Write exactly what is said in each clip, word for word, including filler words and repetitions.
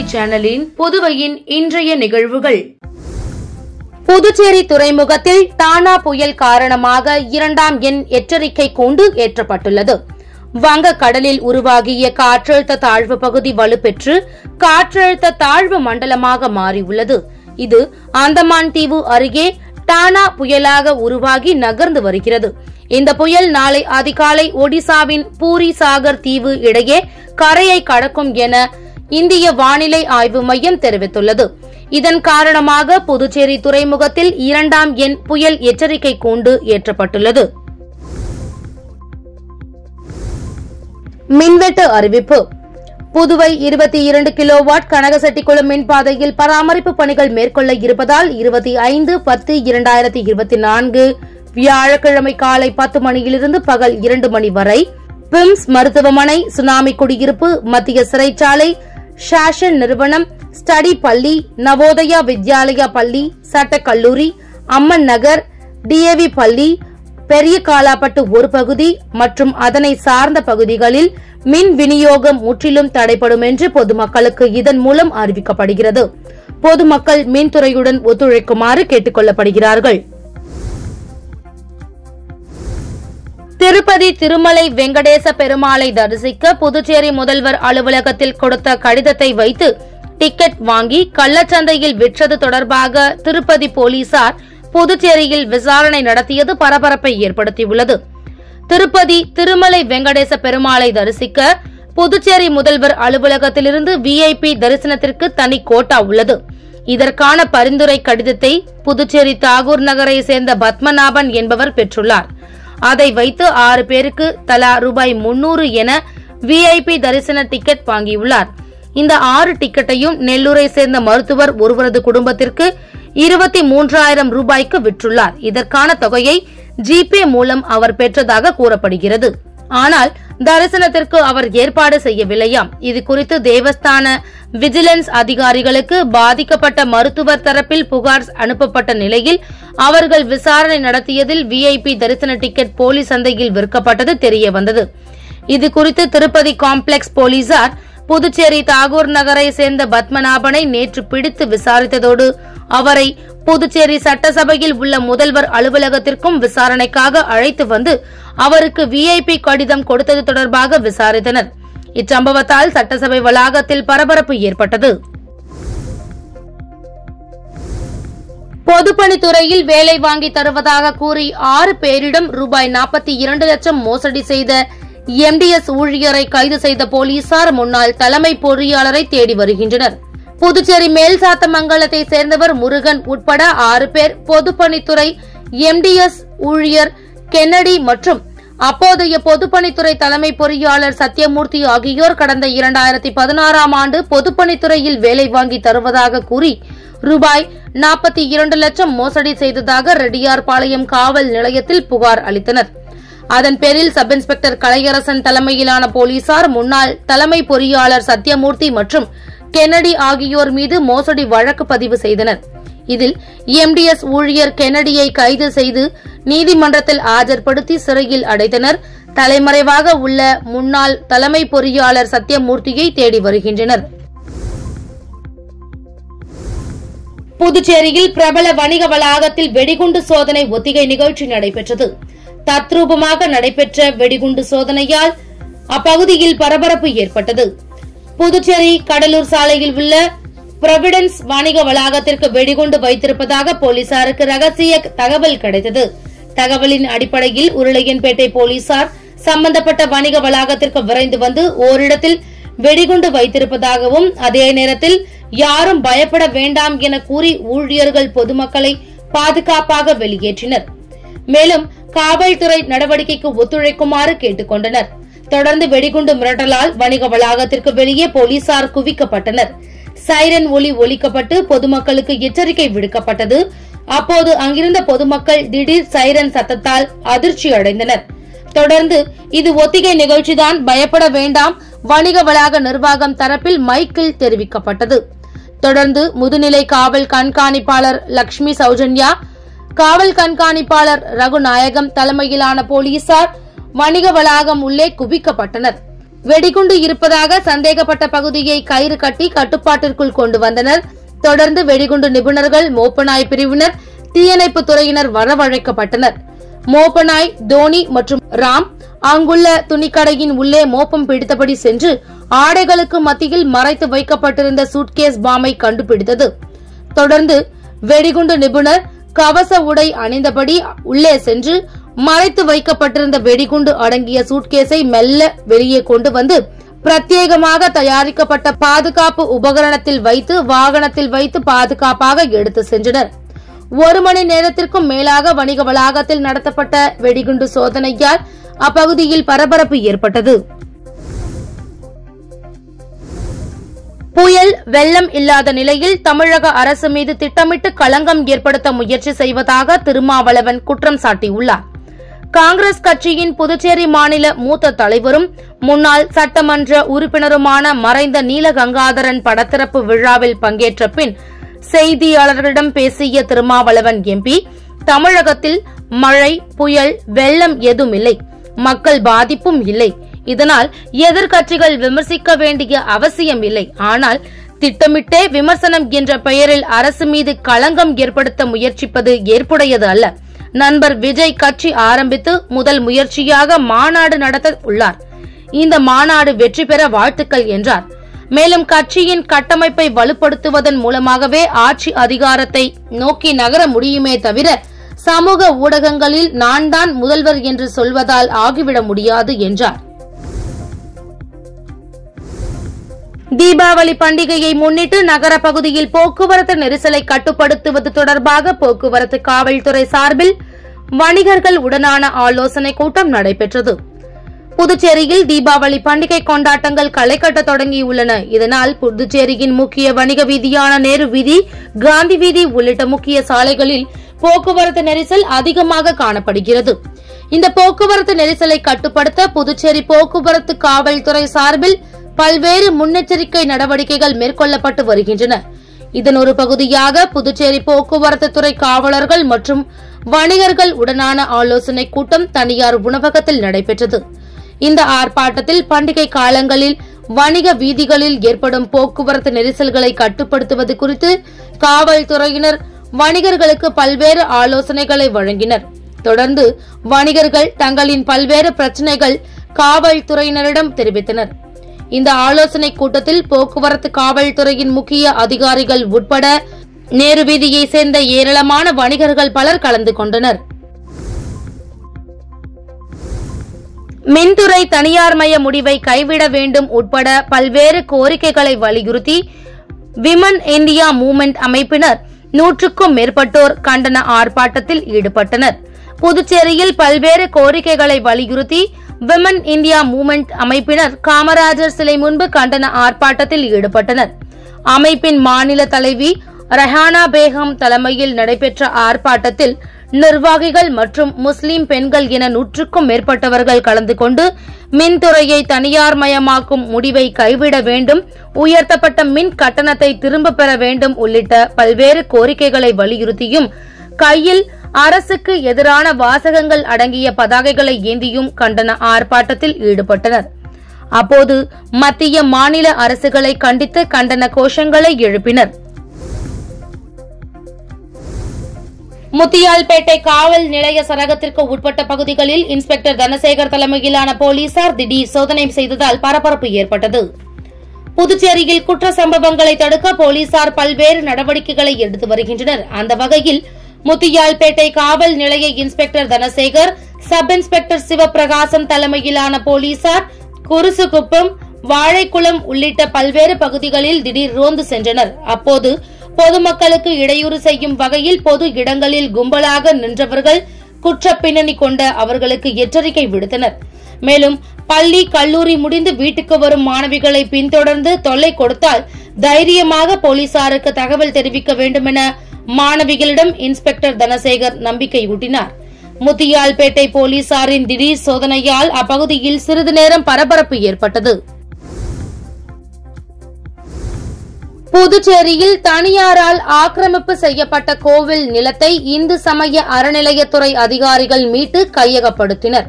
Shakthi Channel புதுவையின் இன்றைய நிகழ்வுகள் புதுச்சேரி துறைமுகத்தில் தானா புயல் காரணமாக இரண்டாம் எண் எச்சரிக்கை கூண்டு ஏற்றப்பட்டுள்ளது. வங்க கடலில் உருவாகிய காற்றழுத்த தாழ்வு பகுதி வலுப்பெற்று காற்றழுத்த தாழ்வு மண்டலமாக மாறியுள்ளது. இது அந்தமான் தீவு அருகே தானா புயலாக உருவாகி நகர்ந்து வருகிறது. இந்த புயல் நாளை அதிகாலை ஒடிசாவின் பூரி சாகர் தீவு இடையே கரையை கடக்கும் என இந்திய வானிலை ஆய்வு மையம் தெரிவித்துள்ளது. இதன் காரணமாக புதுச்சேரி துறைமுகத்தில் இரண்டாம் எண் புயல் எச்சரிக்கை கூண்டு ஏற்றப்பட்டுள்ளது. மின்வெட்டு அறிவிப்பு. புதுவை இருபத்தி இரண்டு கிலோவாட் கனகசெட்டிக்குளம் மின்பாதையில் பராமரிப்பு பணிகள் மேற்கொள்ள இருப்பதால் இருபத்தி ஐந்து பத்து இரண்டாயிரத்தி இருபத்தி நான்கு வியாழக்கிழமை காலை பத்து மணியிலிருந்து பகல் இரண்டு மணி வரை பிம்ஸ் மருத்துவமனை, சுனாமி குடியிருப்பு, மத்திய சிறைச்சாலை, ஷாஷன் நிறுவனம், ஸ்டடி பள்ளி, நவோதயா வித்யாலயா பள்ளி, சட்டக்கல்லூரி, அம்மன் நகர், டிஏவி பள்ளி, பெரிய காலாப்பட்டு ஒரு பகுதி மற்றும் அதனை சார்ந்த பகுதிகளில் மின் விநியோகம் முற்றிலும் தடைபடும் என்று பொதுமக்களுக்கு இதன் மூலம் அறிவிக்கப்படுகிறது. பொதுமக்கள் மின்துறையுடன் ஒத்துழைக்குமாறு கேட்டுக் கொள்ளப்படுகிறார்கள். திருப்பதி திருமலை வெங்கடேச பெருமாளை தரிசிக்க புதுச்சேரி முதல்வர் அலுவலகத்தில் கொடுத்த கடிதத்தை வைத்து டிக்கெட் வாங்கி கள்ளச்சந்தையில் விற்றது தொடர்பாக திருப்பதி போலீசார் புதுச்சேரியில் விசாரணை நடத்தியது பரபரப்பை ஏற்படுத்தியுள்ளது. திருப்பதி திருமலை வெங்கடேச பெருமாளை தரிசிக்க புதுச்சேரி முதல்வர் அலுவலகத்திலிருந்து விஐபி தரிசனத்திற்கு தனி கோட்டா உள்ளது. இதற்கான பரிந்துரை கடிதத்தை புதுச்சேரி தாகூர் நகரை சேர்ந்த பத்மநாபன் என்பவர் பெற்றுள்ளார். அதை வைத்து ஆறு பேருக்கு தலா ரூபாய் முன்னூறு என விஐபி தரிசன டிக்கெட் வாங்கியுள்ளார். இந்த ஆறு டிக்கெட்டையும் நெல்லூரை சேர்ந்த மருத்துவர் ஒருவரது குடும்பத்திற்கு இருபத்தி மூன்றாயிரம் ரூபாய்க்கு விற்றுள்ளார். இதற்கான தொகையை ஜிபே மூலம் அவர் பெற்றதாக கூறப்படுகிறது. ஆனால் தரிசனத்திற்கு அவர் ஏற்பாடு செய்யவில்லையாம். இது குறித்து தேவஸ்தான விஜிலன்ஸ் அதிகாரிகளுக்கு பாதிக்கப்பட்ட மருத்துவர் தரப்பில் புகார் அனுப்பப்பட்ட நிலையில் அவர்கள் விசாரணை நடத்தியதில் விஐபி தரிசன டிக்கெட் போலி சந்தையில் விற்கப்பட்டது தெரியவந்தது. இது குறித்து திருப்பதி காம்ப்ளெக்ஸ் போலீசார் புதுச்சேரி தாகூர் நகரை சேர்ந்த பத்மநாபனை நேற்று பிடித்து விசாரித்ததோடு அவரை புதுச்சேரி சட்டசபையில் உள்ள முதல்வர் அலுவலகத்திற்கும் விசாரணைக்காக அழைத்து வந்து அவருக்கு விஐபி கடிதம் கொடுத்தது தொடர்பாக விசாரித்தனர். இச்சம்பவத்தால் சட்டசபை வளாகத்தில் பரபரப்பு ஏற்பட்டது. பொதுப்பணித்துறையில் வேலை வாங்கி தருவதாக கூறி ஆறு பேரிடம் ரூபாய் நாற்பத்தி இரண்டு லட்சம் மோசடி செய்த எம்டிஎஸ் ஊழியரை கைது செய்த போலீசார் முன்னாள் தலைமை பொறியாளரை தேடி வருகின்றனர். புதுச்சேரி மேல்சாத்தமங்கலத்தை சேர்ந்தவர் முருகன் உட்பட ஆறு பேர் பொதுப்பணித்துறை எம்டிஎஸ் ஊழியர் கென்னடி மற்றும் அப்போதைய பொதுப்பணித்துறை தலைமை பொறியாளர் சத்யமூர்த்தி ஆகியோர் கடந்த இரண்டாயிரத்தி பதினாறாம் ஆண்டு பொதுப்பணித்துறையில் வேலை வாங்கி தருவதாக கூறி ரூபாய் நாற்பத்தி இரண்டு லட்சம் மோசடி செய்ததாக ரெட்டியார்பாளையம் காவல் நிலையத்தில் புகார் அளித்தனர். அதன் பேரில் சப் இன்ஸ்பெக்டர் கலையரசன் தலைமையிலான போலீசார் முன்னாள் தலைமை பொறியாளர் சத்யமூர்த்தி மற்றும் கென்னடி ஆகியோர் மீது மோசடி வழக்கு பதிவு செய்தனர். இதில் எம்டிஎஸ் ஊழியர் கென்னடியை கைது செய்து நீதிமன்றத்தில் ஆஜர்படுத்தி சிறையில் அடைத்தனர். தலைமறைவாக உள்ள முன்னாள் தலைமை பொறியாளர் சத்யமூர்த்தியை தேடி வருகின்றனர். புதுச்சேரியில் பிரபல வணிக வளாகத்தில் வெடிகுண்டு சோதனை ஒத்திகை நிகழ்ச்சி நடைபெற்றது. தத்ரூபமாக நடைபெற்ற வெடிகுண்டு சோதனையால் அப்பகுதியில் பரபரப்பு ஏற்பட்டது. புதுச்சேரி கடலூர் சாலையில் உள்ள புரோவிடன்ஸ் வணிக வளாகத்திற்கு வெடிகுண்டு வைத்திருப்பதாக போலீசாருக்கு ரகசிய தகவல் கிடைத்தது. தகவலின் அடிப்படையில் உருளையன்பேட்டை போலீசார் சம்பந்தப்பட்ட வணிக வளாகத்திற்கு விரைந்து வந்து ஓரிடத்தில் வெடிகுண்டு வைத்திருப்பதாகவும் அதே நேரத்தில் யாரும் பயப்பட வேண்டாம் என கூறி ஊழியர்கள் பொதுமக்களை பாதுகாப்பாக வெளியேற்றினர். மேலும் காவல்துறை நடவடிக்கைக்கு ஒத்துழைக்குமாறு கேட்டுக் கொண்டனர். தொடர்ந்து வெடிகுண்டு மிரட்டலால் வணிக வளாகத்திற்கு வெளியே போலீசார் குவிக்கப்பட்டனர். சைரன் ஒலி ஒலிக்கப்பட்டு பொதுமக்களுக்கு எச்சரிக்கை விடுக்கப்பட்டது. அப்போது அங்கிருந்த பொதுமக்கள் திடீர் சைரன் சத்தத்தால் அதிர்ச்சி அடைந்தனர். தொடர்ந்து இது ஒத்திகை நிகழ்ச்சிதான், பயப்பட வேண்டாம், வணிக வளாக நிர்வாகம் தரப்பில் மைக்கில் தெரிவிக்கப்பட்டது. தொடர்ந்து முதுநிலை காவல் கண்காணிப்பாளர் லட்சுமி சௌஜன்யா, காவல் கண்காணிப்பாளர் ரகுநாயகம் தலைமையிலான போலீசார் வணிக வளாகம் உள்ளே குவிக்கப்பட்டனர். வெடிகுண்டு இருப்பதாக சந்தேகப்பட்ட பகுதியை கயிறு கட்டி கட்டுப்பாட்டிற்குள் கொண்டு வந்தனர். தொடர்ந்து வெடிகுண்டு நிபுணர்கள், மோப்பநாய் பிரிவினர், தீயணைப்பு துறையினர் வரவழைக்கப்பட்டனர். மோப்பநாய் தோனி மற்றும் ராம் அங்குள்ள துணிக்கடையின் உள்ளே மோப்பம் பிடித்தபடி சென்று ஆடைகளுக்கு மத்தியில் மறைத்து வைக்கப்பட்டிருந்த சூட்கேஸ் பாமை கண்டுபிடித்தது. தொடர்ந்து வெடிகுண்டு நிபுணர் கவச உடை அணிந்தபடி உள்ளே சென்று மறைத்து வைக்கப்பட்டிருந்த வெடிகுண்டு அடங்கிய சூட்கேஸை மெல்ல வெளியே கொண்டு வந்து பிரத்யேகமாக தயாரிக்கப்பட்ட பாதுகாப்பு உபகரணத்தில் வைத்து வாகனத்தில் வைத்து பாதுகாப்பாக எடுத்து சென்றனர். ஒரு மணி நேரத்திற்கும் மேலாக வணிக வளாகத்தில் நடத்தப்பட்ட வெடிகுண்டு சோதனையால் அப்பகுதியில் பரபரப்பு ஏற்பட்டது. புயல் வெள்ளம் இல்லாத நிலையில் தமிழக அரசு மீது திட்டமிட்டு களங்கம் ஏற்படுத்த முயற்சி செய்வதாக திருமாவளவன் குற்றம் சாட்டியுள்ளார். காங்கிரஸ் கட்சியின் புதுச்சேரி மாநில மூத்த தலைவரும் முன்னாள் சட்டமன்ற உறுப்பினருமான மறைந்த நீலகங்காதரன் படத்திறப்பு விழாவில் பங்கேற்ற பின் செய்தியாளர்களிடம் பேசிய திருமாவளவன் எம்பி, தமிழகத்தில் மழை புயல் வெள்ளம் ஏதும் இல்லை, மக்கள் பாதிப்பும் இல்லை, இதனால் எதிர்க்கட்சிகள் விமர்சிக்க வேண்டிய அவசியம் இல்லை. ஆனால் திட்டமிட்டே விமர்சனம் என்ற பெயரில் அரசு மீது களங்கம் ஏற்படுத்த முயற்சிப்பது ஏற்புடையது அல்ல. நண்பர் விஜய் கட்சி ஆரம்பித்து முதல் முயற்சியாக மாநாடு நடத்த உள்ளார். இந்த மாநாடு வெற்றி பெற வாழ்த்துக்கள் என்றார். மேலும் கட்சியின் கட்டமைப்பை வலுப்படுத்துவதன் மூலமாகவே ஆட்சி அதிகாரத்தை நோக்கி நகர முடியுமே தவிர சமூக ஊடகங்களில் நான் தான் முதல்வர் என்று சொல்வதால் ஆகிவிட முடியாது என்றார். தீபாவளி பண்டிகையை முன்னிட்டு நகர பகுதியில் போக்குவரத்து நெரிசலை கட்டுப்படுத்துவது தொடர்பாக போக்குவரத்து காவல்துறை சார்பில் வணிகர்கள் உடனான ஆலோசனைக் கூட்டம் நடைபெற்றது. புதுச்சேரியில் தீபாவளி பண்டிகை கொண்டாட்டங்கள் களைகட்ட தொடங்கியுள்ளன. இதனால் புதுச்சேரியின் முக்கிய வணிக வீதியான நேரு வீதி, காந்தி வீதி உள்ளிட்ட முக்கிய சாலைகளில் போக்குவரத்து நெரிசல் அதிகமாக காணப்படுகிறது. இந்த போக்குவரத்து நெரிசலை கட்டுப்படுத்த புதுச்சேரி போக்குவரத்து காவல்துறை சார்பில் பல்வேறு முன்னெச்சரிக்கை நடவடிக்கைகள் மேற்கொள்ளப்பட்டு வருகின்றன. இதன் ஒரு பகுதியாக புதுச்சேரி போக்குவரத்து துறை காவலர்கள் மற்றும் வணிகர்கள் உடனான ஆலோசனைக் கூட்டம் தனியார் உணவகத்தில் நடைபெற்றது. இந்த ஆர்ப்பாட்டத்தில் பண்டிகை காலங்களில் வணிக வீதிகளில் ஏற்படும் போக்குவரத்து நெரிசல்களை கட்டுப்படுத்துவது குறித்து காவல்துறையினர் வணிகர்களுக்கு பல்வேறு ஆலோசனைகளை வழங்கினர். தொடர்ந்து வணிகர்கள் தங்களின் பல்வேறு பிரச்சினைகள் காவல்துறையினரிடம் தெரிவித்தனர். இந்த ஆலோசனைக் கூட்டத்தில் போக்குவரத்து காவல்துறையின் முக்கிய அதிகாரிகள் உட்பட நேரு வீதியை சேர்ந்த ஏராளமான வணிகர்கள் பலர் கலந்து கொண்டனர். மின்துறை தனியார்மய முடிவை கைவிட வேண்டும் உட்பட பல்வேறு கோரிக்கைகளை வலியுறுத்தி விமன் இந்தியா மூவ்மெண்ட் அமைப்பினர் நூற்றுக்கும் மேற்பட்டோர் கண்டன ஆர்ப்பாட்டத்தில் ஈடுபட்டனர். புதுச்சேரியில் பல்வேறு கோரிக்கைகளை வலியுறுத்தி விமன் இந்தியா மூவ்மெண்ட் அமைப்பினர் காமராஜர் சிலை முன்பு கண்டன ஆர்ப்பாட்டத்தில் ஈடுபட்டனர். அமைப்பின் மாநில தலைவி ரஹானா பேகம் தலைமையில் நடைபெற்ற ஆர்ப்பாட்டத்தில் நிர்வாகிகள் மற்றும் முஸ்லீம் பெண்கள் என நூற்றுக்கும் மேற்பட்டவர்கள் கலந்து கொண்டு மின்துறையை தனியார்மயமாக்கும் முடிவை கைவிட வேண்டும், உயர்த்தப்பட்ட மின் கட்டணத்தை திரும்ப பெற வேண்டும் உள்ளிட்ட பல்வேறு கோரிக்கைகளை வலியுறுத்தியும் கையில் அரசுக்கு எதிரான வாசகங்கள் அடங்கிய பதாகைகளை ஏந்தியும் கண்டன ஆர்ப்பாட்டத்தில் ஈடுபட்டனர். அப்போது மத்திய மாநில அரசுகளை கண்டித்து கண்டன கோஷங்களை எழுப்பினர். முத்தியால்பேட்டை காவல் நிலைய சரகத்திற்கு உட்பட்ட பகுதிகளில் இன்ஸ்பெக்டர் தனசேகர் தலைமையிலான போலீசார் திடீர் சோதனை செய்ததால் பரபரப்பு ஏற்பட்டது. புதுச்சேரியில் குற்ற சம்பவங்களை தடுக்க போலீசார் பல்வேறு நடவடிக்கைகளை எடுத்து வருகின்றனர். அந்த வகையில் முத்தியால்பேட்டை காவல் நிலைய inspector Dhanasekar, sub inspector Sivaprakasam தலைமையிலான போலீசார் குருசுகுப்பம், வாழைக்குளம் உள்ளிட்ட பல்வேறு பகுதிகளில் திடீர் ரோந்து சென்றனர். அப்போது பொதுமக்களுக்கு இடையூறு செய்யும் வகையில் பொது இடங்களில் கும்பலாக நின்றவர்கள் குற்ற பின்னணி கொண்ட அவர்களுக்கு எச்சரிக்கை விடுத்தனர். மேலும் பள்ளி கல்லூரி முடிந்து வீட்டுக்கு வரும் மாணவிகளை பின்தொடர்ந்து தொல்லை கொடுத்தால் தைரியமாக போலீசாருக்கு தகவல் தெரிவிக்க வேண்டும் என மாணவிகளிடம் இன்ஸ்பெக்டர் தனசேகர் நம்பிக்கையூட்டினார். முத்தியால்பேட்டை போலீசாரின் திடீர் சோதனையால் அப்பகுதியில் சிறிது நேரம் பரபரப்பு ஏற்பட்டது. புதுச்சேரியில் தனியாரால் ஆக்கிரமிப்பு செய்யப்பட்ட கோவில் நிலத்தை இந்து சமய அறநிலையத்துறை அதிகாரிகள் மீட்டு கையகப்படுத்தினர்.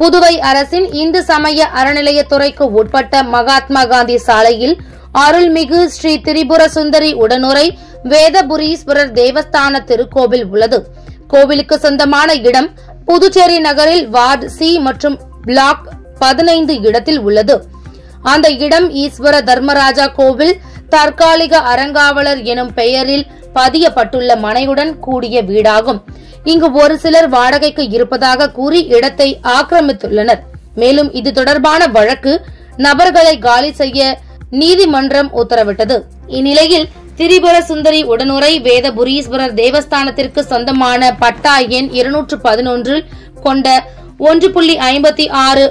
புதுவை அரசின் இந்து சமய அறநிலையத்துறைக்கு உட்பட்ட மகாத்மா காந்தி சாலையில் அருள்மிகு ஸ்ரீ திரிபுர சுந்தரி உடனுரை வேதபுரீஸ்வரர் தேவஸ்தான திருக்கோவில் உள்ளது. கோவிலுக்கு சொந்தமான இடம் புதுச்சேரி நகரில் வார்டு சி மற்றும் பிளாக் பதினைந்து இடத்தில் உள்ளது. அந்த இடம் ஈஸ்வர தர்மராஜா கோவில் தற்காலிக அறங்காவலர் எனும் பெயரில் பதியப்பட்டுள்ள மனையுடன் கூடிய வீடாகும். இங்கு ஒரு சிலர் வாடகைக்கு இருப்பதாக கூறி இடத்தை ஆக்கிரமித்துள்ளனர். மேலும் இது தொடர்பான வழக்கு நபர்களை காலி செய்ய நீதிமன்றம் உத்தரவிட்டது. இந்நிலையில் திரிபுர சுந்தரி உடனுரை வேதபுரீஸ்வரர் தேவஸ்தானத்திற்கு சொந்தமான பட்டா எண் இருநூற்று பதினொன்றில் கொண்ட ஒன்று புள்ளி ஐம்பத்தி ஆறு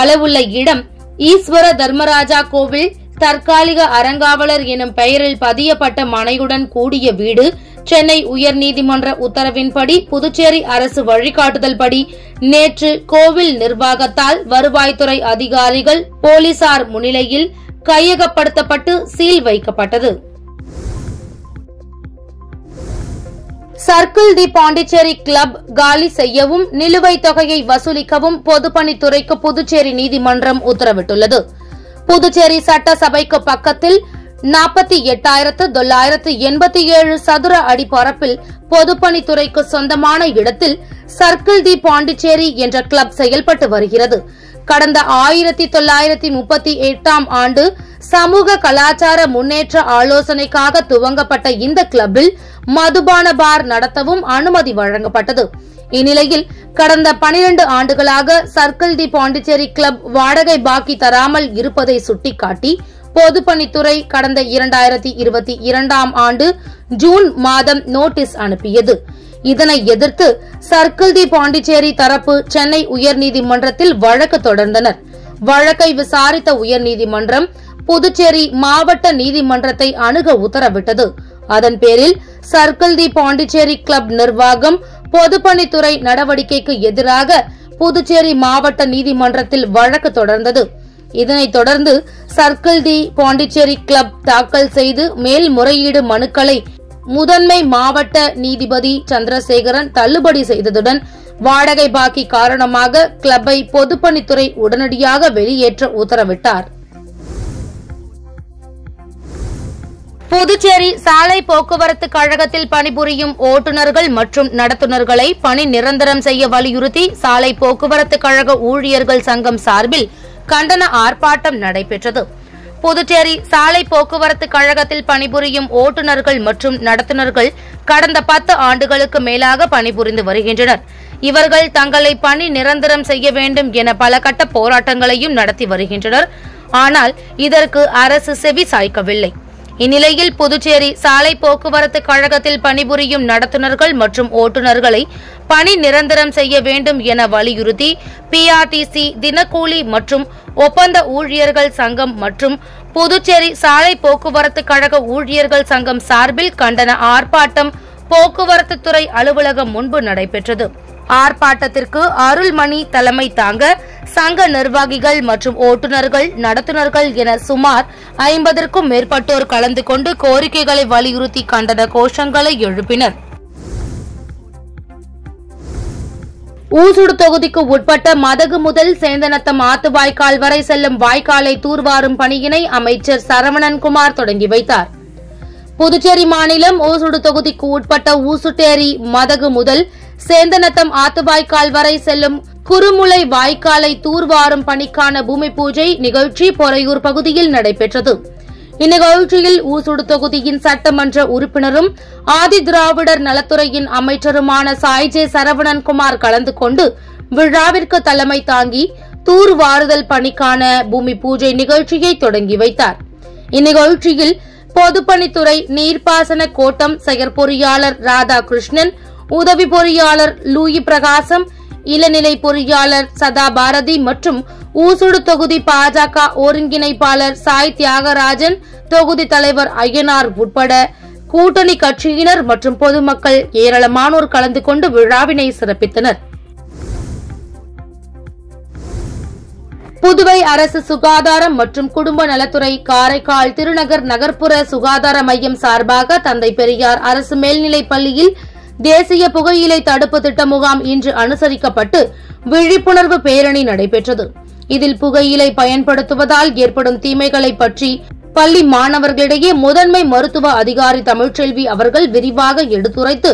அளவுள்ள இடம் ஈஸ்வர தர்மராஜா கோவில் தற்காலிக அறங்காவலர் எனும் பெயரில் பதியப்பட்ட மனையுடன் கூடிய வீடு சென்னை உயர்நீதிமன்ற உத்தரவின்படி புதுச்சேரி அரசு வழிகாட்டுதல் படி நேற்று கோவில் நிர்வாகத்தால் வருவாய்த்துறை அதிகாரிகள் போலீசார் முன்னிலையில் கையகப்படுத்தப்பட்டு சீல் வைக்கப்பட்டது. சர்க்கிள் தி பாண்டிச்சேரி கிளப் காலி செய்யவும் நிலுவைத் தொகையை வசூலிக்கவும் பொதுப்பணித்துறைக்கு புதுச்சேரி நீதிமன்றம் உத்தரவிட்டுள்ளது. புதுச்சேரி சட்டசபைக்கு பக்கத்தில் நாற்பத்தி எட்டாயிரத்து தொள்ளாயிரத்து எண்பத்தி ஏழு சதுர அடி பரப்பில் பொதுப்பணித்துறைக்கு சொந்தமான இடத்தில் சர்க்கிள் தி பாண்டிச்சேரி என்ற கிளப் செயல்பட்டு வருகிறது. கடந்த ஆயிரத்தி தொள்ளாயிரத்தி முப்பத்தி எட்டாம் ஆண்டு சமூக கலாச்சார முன்னேற்ற ஆலோசனைக்காக துவங்கப்பட்ட இந்த கிளப்பில் மதுபான பார் நடத்தவும் அனுமதி வழங்கப்பட்டது. இந்நிலையில் கடந்த பனிரண்டு ஆண்டுகளாக சர்க்கிள் தி பாண்டிச்சேரி கிளப் வாடகை பாக்கி தராமல் இருப்பதை சுட்டிக்காட்டி பொதுப்பணித்துறை கடந்த இரண்டாயிரத்தி இருபத்தி இரண்டாம் ஆண்டு ஜூன் மாதம் நோட்டீஸ் அனுப்பியது. இதனை எதிர்த்து சர்க்கிள் தி பாண்டிச்சேரி தரப்பு சென்னை உயர்நீதிமன்றத்தில் வழக்கு தொடர்ந்தனர். வழக்கை விசாரித்த உயர்நீதிமன்றம் புதுச்சேரி மாவட்ட நீதிமன்றத்தை அணுக உத்தரவிட்டது. அதன் பேரில் சர்க்கிள் தி பாண்டிச்சேரி கிளப் நிர்வாகம் பொதுப்பணித்துறை நடவடிக்கைக்கு எதிராக புதுச்சேரி மாவட்ட நீதிமன்றத்தில் வழக்கு தொடர்ந்தது. இதனைத் தொடர்ந்து சர்க்கிள் தி பாண்டிச்சேரி கிளப் தாக்கல் செய்து மேல்முறையீடு மனுக்களை முதன்மை மாவட்ட நீதிபதி சந்திரசேகரன் தள்ளுபடி செய்ததுடன் வாடகை பாக்கி காரணமாக கிளப்பை பொதுப்பணித்துறை உடனடியாக வெளியேற்ற உத்தரவிட்டார். புதுச்சேரி சாலை போக்குவரத்து கழகத்தில் பணிபுரியும் ஓட்டுநர்கள் மற்றும் நடத்துனர்களை பணி நிரந்தரம் செய்ய வலியுறுத்தி சாலை போக்குவரத்து கழக ஊழியர்கள் சங்கம் சார்பில் கண்டன ஆர்ப்பாட்டம் நடைபெற்றது. புதுச்சேரி சாலை போக்குவரத்து கழகத்தில் பணிபுரியும் ஓட்டுநர்கள் மற்றும் நடத்துனர்கள் கடந்த பத்து ஆண்டுகளுக்கு மேலாக பணிபுரிந்து வருகின்றனர். இவர்கள் தங்களை பணி நிரந்தரம் செய்ய வேண்டும் என பல கட்ட போராட்டங்களையும் நடத்தி வருகின்றனர். ஆனால் இதற்கு அரசு செவி சாய்க்கவில்லை. இந்நிலையில் புதுச்சேரி சாலை போக்குவரத்து கழகத்தில் பணிபுரியும் நடத்துனர்கள் மற்றும் ஓட்டுநர்களை பணி நிரந்தரம் செய்ய வேண்டும் என வலியுறுத்தி பிஆர்டிசி தினக்கூலி மற்றும் ஒப்பந்த ஊழியர்கள் சங்கம் மற்றும் புதுச்சேரி சாலை போக்குவரத்து கழக ஊழியர்கள் சங்கம் சார்பில் கண்டன ஆர்ப்பாட்டம் போக்குவரத்து துறை அலுவலகம் முன்பு நடைபெற்றது. ஆர்ப்பாட்டத்திற்கு அருள்மணி தலைமை தாங்க சங்க நிர்வாகிகள் மற்றும் ஓட்டுநர்கள் நடத்துனர்கள் என சுமார் ஐம்பதற்கும் மேற்பட்டோர் கலந்து கொண்டு கோரிக்கைகளை வலியுறுத்தி கண்டன கோஷங்களை எழுப்பினர். ஊசுடு தொகுதிக்கு உட்பட்ட மதகு முதல் சேந்தநத்தம் ஆத்து வாய்க்கால் வரை செல்லும் வாய்க்காலை தூர்வாரும் பணியினை அமைச்சர் சரவணன்குமார் தொடங்கி வைத்தார். புதுச்சேரி மாநிலம் ஊசுடு தொகுதிக்கு உட்பட்ட ஊசுட்டேரி மதகு முதல் சேந்தநத்தம் ஆத்துவாய்க்கால் வரை செல்லும் குறுமுளை வாய்க்காலை தூர்வாரும் பணிக்கான பூமி பூஜை நிகழ்ச்சி பொறையூர் பகுதியில் நடைபெற்றது. இந்நிகழ்ச்சியில் ஊசுடு தொகுதியின் சட்டமன்ற உறுப்பினரும் ஆதி திராவிடர் நலத்துறையின் அமைச்சருமான சாய்ஜே சரவணன்குமார் கலந்து கொண்டு விழாவிற்கு தலைமை தாங்கி தூர்வாறுதல் பணிக்கான பூமி பூஜை நிகழ்ச்சியை தொடங்கி வைத்தார். இந்நிகழ்ச்சியில் பொதுப்பணித்துறை நீர்ப்பாசன கோட்டம் செயற்பொறியாளர் ராதாகிருஷ்ணன், உதவி பொறியாளர் லூயி பிரகாசம், இளநிலை பொறியாளர் சதாபாரதி மற்றும் ஊசுடு தொகுதி பாஜக ஒருங்கிணைப்பாளர் சாய் தியாகராஜன், தொகுதி தலைவர் ஐயனார் உட்பட கூட்டணி கட்சியினர் மற்றும் பொதுமக்கள் ஏராளமானோர் கலந்து கொண்டு விழாவினை சிறப்பித்தனர். புதுவை அரசு சுகாதாரம் மற்றும் குடும்ப நலத்துறை காரைக்கால் திருநகர் நகர்ப்புற சுகாதார மையம் சார்பாக தந்தை பெரியார் அரசு மேல்நிலைப் பள்ளியில் தேசிய புகையிலை தடுப்பு திட்ட முகாம் இன்று அனுசரிக்கப்பட்டு விழிப்புணர்வு பேரணி நடைபெற்றது. இதில் புகையிலை பயன்படுத்துவதால் ஏற்படும் தீமைகளை பற்றி பள்ளி மாணவர்களிடையே முதன்மை மருத்துவ அதிகாரி தமிழ்ச்செல்வி அவர்கள் விரிவாக எடுத்துரைத்து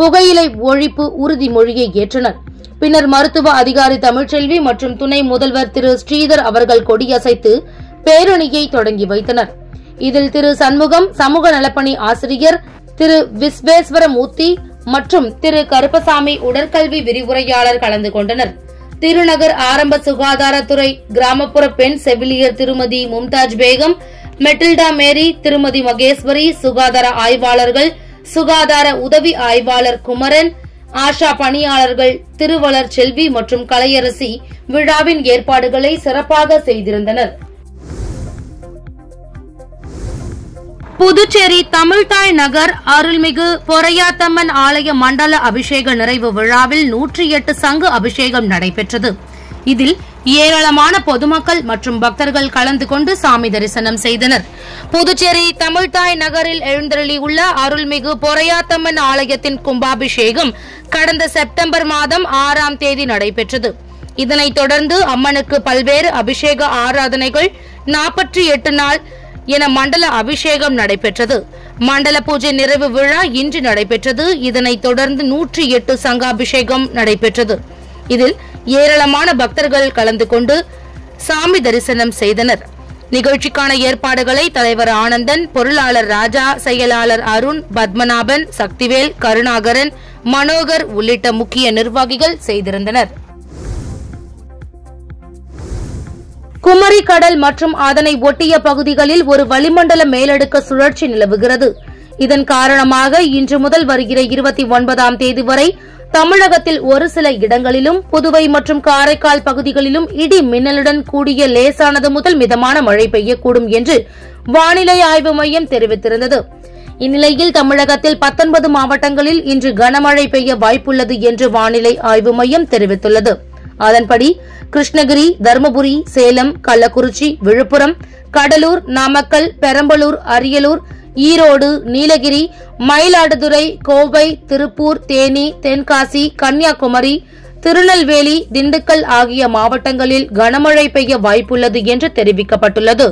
புகையிலை ஒழிப்பு உறுதிமொழியை ஏற்றனர். பின்னர் மருத்துவ அதிகாரி தமிழ்ச்செல்வி மற்றும் துணை முதல்வர் திரு ஸ்ரீதர் அவர்கள் கொடியசைத்து பேரணியை தொடங்கி வைத்தனர். இதில் திரு சண்முகம், சமூக நலப்பணி ஆசிரியர் திரு விஸ்வேஸ்வரமூர்த்தி மற்றும் திரு கருப்பசாமி உடற்கல்வி விரிவுரையாளர் கலந்து கொண்டனர். திருநகர் ஆரம்ப சுகாதாரத்துறை கிராமப்புற பெண் செவிலியர் திருமதி மும்தாஜ் பேகம், மெட்டில்டா மேரி, திருமதி மகேஸ்வரி, சுகாதார ஆய்வாளர்கள், சுகாதார உதவி ஆய்வாளர் குமரன், ஆஷா பணியாளர்கள் திருவளர் செல்வி மற்றும் கலையரசி விழாவின் ஏற்பாடுகளை சிறப்பாக செய்திருந்தனர். புதுச்சேரி தமிழ்தாய் நகர் அருள்மிகு பொறையாத்தம்மன் ஆலய மண்டல அபிஷேக நிறைவு விழாவில் நூற்றி எட்டு சங்கு அபிஷேகம் நடைபெற்றது. இதில் ஏராளமான பொதுமக்கள் மற்றும் பக்தர்கள் கலந்து கொண்டு சாமி தரிசனம் செய்தனர். புதுச்சேரி தமிழ்தாய் நகரில் எழுந்தருளியுள்ள அருள்மிகு பொறையாத்தம்மன் ஆலயத்தின் கும்பாபிஷேகம் கடந்த செப்டம்பர் மாதம் ஆறாம் தேதி நடைபெற்றது. இதனைத் தொடர்ந்து அம்மனுக்கு பல்வேறு அபிஷேக ஆராதனைகள் நாற்பத்தி எட்டு நாள் என மண்டல அபிஷேகம் நடைபெற்றது. மண்டல பூஜை நிறைவு விழா இன்று நடைபெற்றது. இதனைத் தொடர்ந்து நூற்றி எட்டு சங்காபிஷேகம் நடைபெற்றது. இதில் ஏராளமான பக்தர்கள் கலந்து கொண்டு சாமி தரிசனம் செய்தனர். நிகழ்ச்சிக்கான ஏற்பாடுகளை தலைவர் ஆனந்தன், பொருளாளர் ராஜா, செயலாளர் அருண், பத்மநாபன், சக்திவேல், கருணாகரன், மனோகர் உள்ளிட்ட முக்கிய நிர்வாகிகள் செய்திருந்தனர். குமரி கடல் மற்றும் அதனை ஒட்டிய பகுதிகளில் ஒரு வளிமண்டல மேலடுக்கு சுழற்சி நிலவுகிறது. இதன் காரணமாக இன்று முதல் வருகிற இருபத்தி ஒன்பதாம் தேதி வரை தமிழகத்தில் ஒரு சில இடங்களிலும் புதுவை மற்றும் காரைக்கால் பகுதிகளிலும் இடி மின்னலுடன் கூடிய லேசானது முதல் மிதமான மழை பெய்யக்கூடும் என்று வானிலை ஆய்வு மையம் தெரிவித்திருந்தது. இந்நிலையில் தமிழகத்தில் பத்தொன்பது மாவட்டங்களில் இன்று கனமழை பெய்ய வாய்ப்புள்ளது என்று வானிலை ஆய்வு மையம் தெரிவித்துள்ளது. அதன்படி கிருஷ்ணகிரி, தருமபுரி, சேலம், கள்ளக்குறிச்சி, விழுப்புரம், கடலூர், நாமக்கல், பெரம்பலூர், அரியலூர், ஈரோடு, நீலகிரி, மயிலாடுதுறை, கோவை, திருப்பூர், தேனி, தென்காசி, கன்னியாகுமரி, திருநெல்வேலி, திண்டுக்கல் ஆகிய மாவட்டங்களில் கனமழை பெய்ய வாய்ப்புள்ளது என்று தெரிவிக்கப்பட்டுள்ளது.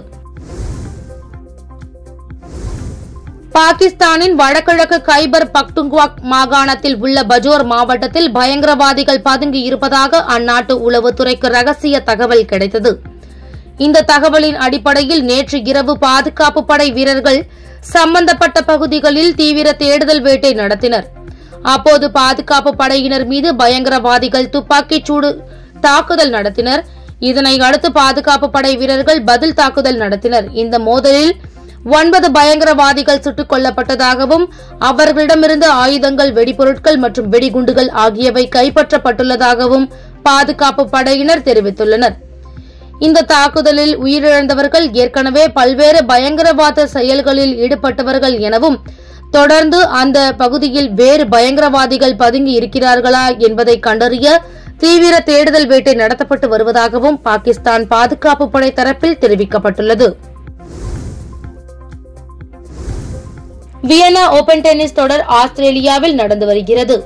பாகிஸ்தானின் வடகிழக்கு கைபர் பக்துன்க்வாக் மாகாணத்தில் உள்ள பஜோர் மாவட்டத்தில் பயங்கரவாதிகள் பதுங்கி இருப்பதாக அந்நாட்டு உளவுத்துறைக்கு ரகசிய தகவல் கிடைத்தது. இந்த தகவலின் அடிப்படையில் நேற்று இரவு பாதுகாப்பு படை வீரர்கள் சம்பந்தப்பட்ட பகுதிகளில் தீவிர தேடுதல் வேட்டை நடத்தினர். அப்போது பாதுகாப்பு படையினர் மீது பயங்கரவாதிகள் துப்பாக்கிச்சூடு தாக்குதல் நடத்தினர். இதனை அடுத்து பாதுகாப்பு படை வீரர்கள் பதில் தாக்குதல் நடத்தினர். இந்த மோதலில் ஒன்பது பயங்கரவாதிகள் சுட்டுக் கொல்லப்பட்டதாகவும் அவர்களிடமிருந்து ஆயுதங்கள், வெடிபொருட்கள் மற்றும் வெடிகுண்டுகள் ஆகியவை கைப்பற்றப்பட்டுள்ளதாகவும் பாதுகாப்பு படையினர் தெரிவித்துள்ளனர். இந்த தாக்குதலில் உயிரிழந்தவர்கள் ஏற்கனவே பல்வேறு பயங்கரவாத செயல்களில் ஈடுபட்டவர்கள் எனவும் தொடர்ந்து அந்த பகுதியில் வேறு பயங்கரவாதிகள் பதுங்கி இருக்கிறார்களா என்பதை கண்டறிய தீவிர தேடுதல் வேட்டை நடத்தப்பட்டு வருவதாகவும் பாகிஸ்தான் பாதுகாப்பு படை தரப்பில் தெரிவிக்கப்பட்டுள்ளது. வியன்னா ஓபன் டென்னிஸ் தொடர் ஆஸ்திரேலியாவில் நடந்து வருகிறது.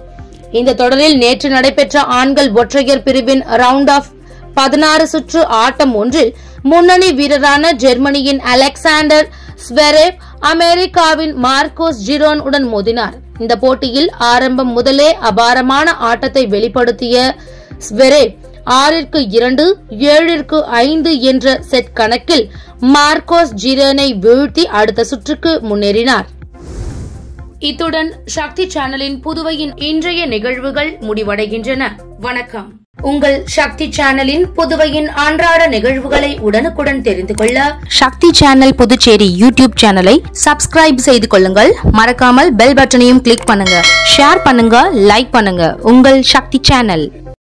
இந்த தொடரில் நேற்று நடைபெற்ற ஆண்கள் ஒற்றையர் பிரிவின் ரவுண்ட் ஆஃப் பதினாறு சுற்று ஆட்டம் ஒன்றில் முன்னணி வீரரான ஜெர்மனியின் அலெக்சாண்டர் ஸ்வெரேவ் அமெரிக்காவின் மார்கோஸ் ஜிரோன் உடன் மோதினார். இந்த போட்டியில் ஆரம்பம் முதலே அபாரமான ஆட்டத்தை வெளிப்படுத்திய ஸ்வெரேவ் ஆறிற்கு இரண்டு, ஏழிற்கு ஐந்து என்ற செட் கணக்கில் மார்கோஸ் ஜிரோனை வீழ்த்தி அடுத்த சுற்றுக்கு முன்னேறினார். இத்துடன் சக்தி சேனலின் புதுவையின் இன்றைய நிகழ்வுகள் முடிவடைகின்றன. வணக்கம். உங்கள் சக்தி சேனலின் புதுவையின் அன்றாட நிகழ்வுகளை உடனுக்குடன் தெரிந்து கொள்ள சக்தி சேனல் புதுச்சேரி யூடியூப் சேனலை சப்ஸ்கிரைப் செய்து கொள்ளுங்கள். மறக்காமல் பெல் பட்டனையும் கிளிக் பண்ணுங்க. ஷேர் பண்ணுங்க, லைக் பண்ணுங்க. உங்கள் சக்தி சேனல்.